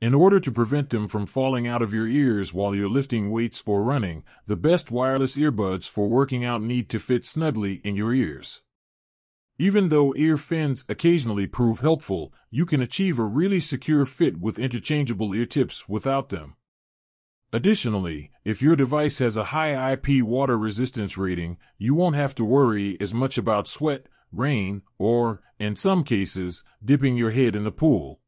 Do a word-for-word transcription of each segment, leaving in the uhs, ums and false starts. In order to prevent them from falling out of your ears while you're lifting weights or running, the best wireless earbuds for working out need to fit snugly in your ears. Even though ear fins occasionally prove helpful, you can achieve a really secure fit with interchangeable ear tips without them. Additionally, if your device has a high I P water resistance rating, you won't have to worry as much about sweat, rain, or, in some cases, dipping your head in the pool.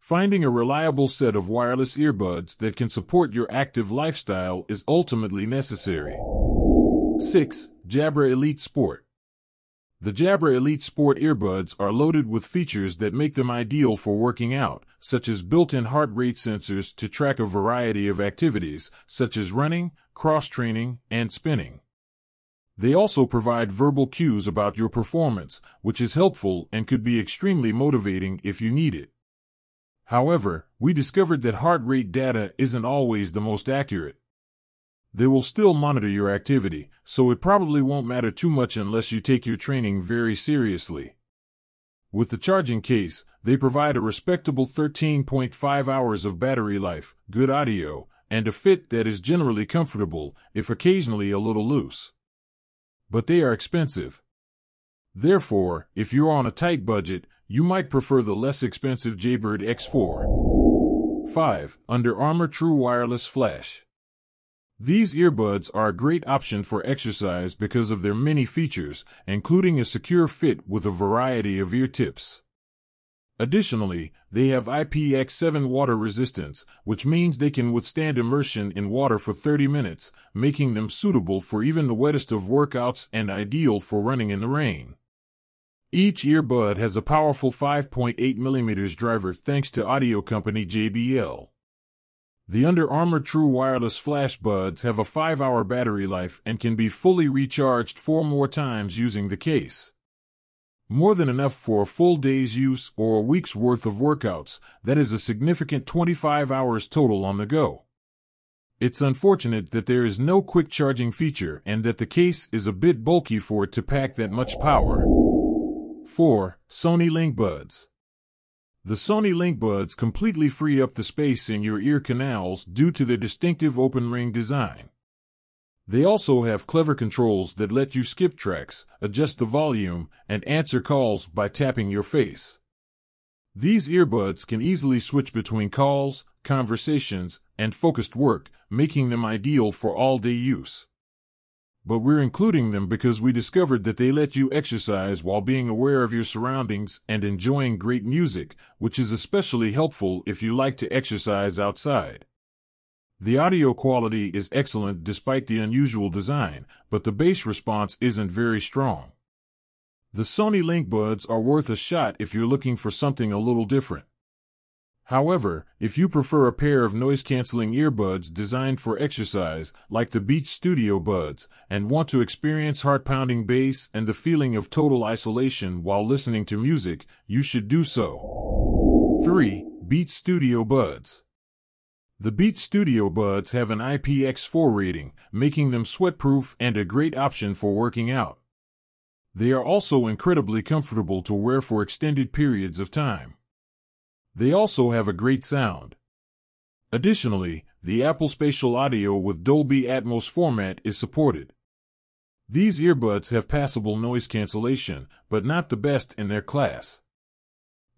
Finding a reliable set of wireless earbuds that can support your active lifestyle is ultimately necessary. six. Jabra Elite Sport. The Jabra Elite Sport earbuds are loaded with features that make them ideal for working out, such as built-in heart rate sensors to track a variety of activities, such as running, cross-training, and spinning. They also provide verbal cues about your performance, which is helpful and could be extremely motivating if you need it. However, we discovered that heart rate data isn't always the most accurate. They will still monitor your activity, so it probably won't matter too much unless you take your training very seriously. With the charging case, they provide a respectable thirteen point five hours of battery life, good audio, and a fit that is generally comfortable, if occasionally a little loose. But they are expensive. Therefore, if you're on a tight budget, you might prefer the less expensive Jaybird X four. five. Under Armour True Wireless Flash. These earbuds are a great option for exercise because of their many features, including a secure fit with a variety of ear tips. Additionally, they have I P X seven water resistance, which means they can withstand immersion in water for thirty minutes, making them suitable for even the wettest of workouts and ideal for running in the rain. Each earbud has a powerful five point eight millimeter driver thanks to audio company J B L. The Under Armour True Wireless Flash buds have a five hour battery life and can be fully recharged four more times using the case. More than enough for a full day's use or a week's worth of workouts, that is a significant twenty-five hours total on the go. It's unfortunate that there is no quick charging feature and that the case is a bit bulky for it to pack that much power. four. Sony LinkBuds. The Sony LinkBuds completely free up the space in your ear canals due to their distinctive open ring design. They also have clever controls that let you skip tracks, adjust the volume, and answer calls by tapping your face. These earbuds can easily switch between calls, conversations, and focused work, making them ideal for all-day use. But we're including them because we discovered that they let you exercise while being aware of your surroundings and enjoying great music, which is especially helpful if you like to exercise outside. The audio quality is excellent despite the unusual design, but the bass response isn't very strong. The Sony LinkBuds are worth a shot if you're looking for something a little different. However, if you prefer a pair of noise-canceling earbuds designed for exercise, like the Beats Studio Buds, and want to experience heart-pounding bass and the feeling of total isolation while listening to music, you should do so. three. Beats Studio Buds. The Beats Studio Buds have an I P X four rating, making them sweatproof and a great option for working out. They are also incredibly comfortable to wear for extended periods of time. They also have a great sound. Additionally, the Apple Spatial Audio with Dolby Atmos format is supported. These earbuds have passable noise cancellation, but not the best in their class.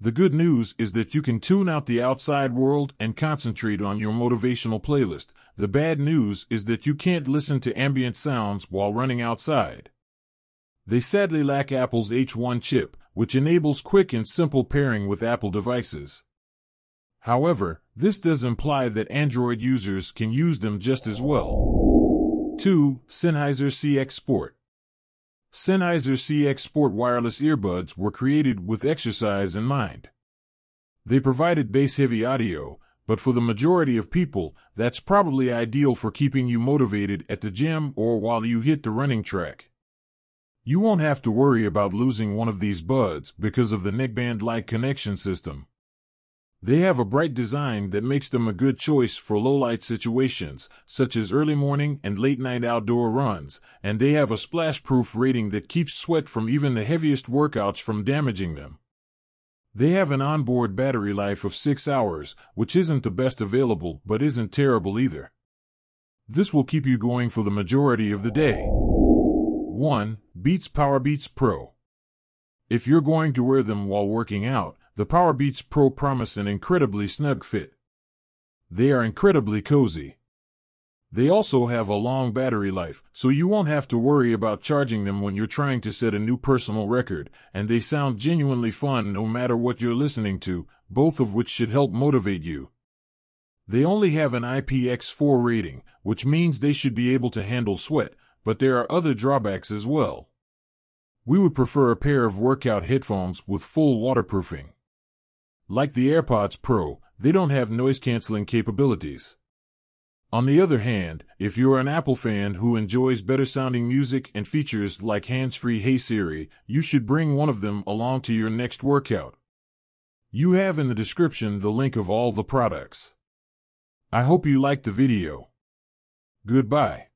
The good news is that you can tune out the outside world and concentrate on your motivational playlist. The bad news is that you can't listen to ambient sounds while running outside. They sadly lack Apple's H one chip, which enables quick and simple pairing with Apple devices. However, this does imply that Android users can use them just as well. two. Sennheiser C X Sport. Sennheiser C X Sport wireless earbuds were created with exercise in mind. They provided bass-heavy audio, but for the majority of people, that's probably ideal for keeping you motivated at the gym or while you hit the running track. You won't have to worry about losing one of these buds because of the neckband-like connection system. They have a bright design that makes them a good choice for low-light situations, such as early morning and late-night outdoor runs, and they have a splash-proof rating that keeps sweat from even the heaviest workouts from damaging them. They have an onboard battery life of six hours, which isn't the best available, but isn't terrible either. This will keep you going for the majority of the day. one. Beats Powerbeats Pro. If you're going to wear them while working out, the Powerbeats Pro promise an incredibly snug fit. They are incredibly cozy. They also have a long battery life, so you won't have to worry about charging them when you're trying to set a new personal record, and they sound genuinely fun no matter what you're listening to, both of which should help motivate you. They only have an I P X four rating, which means they should be able to handle sweat, but there are other drawbacks as well. We would prefer a pair of workout headphones with full waterproofing. Like the AirPods Pro, they don't have noise-canceling capabilities. On the other hand, if you're an Apple fan who enjoys better-sounding music and features like hands-free Hey Siri, you should bring one of them along to your next workout. You have in the description the link of all the products. I hope you liked the video. Goodbye.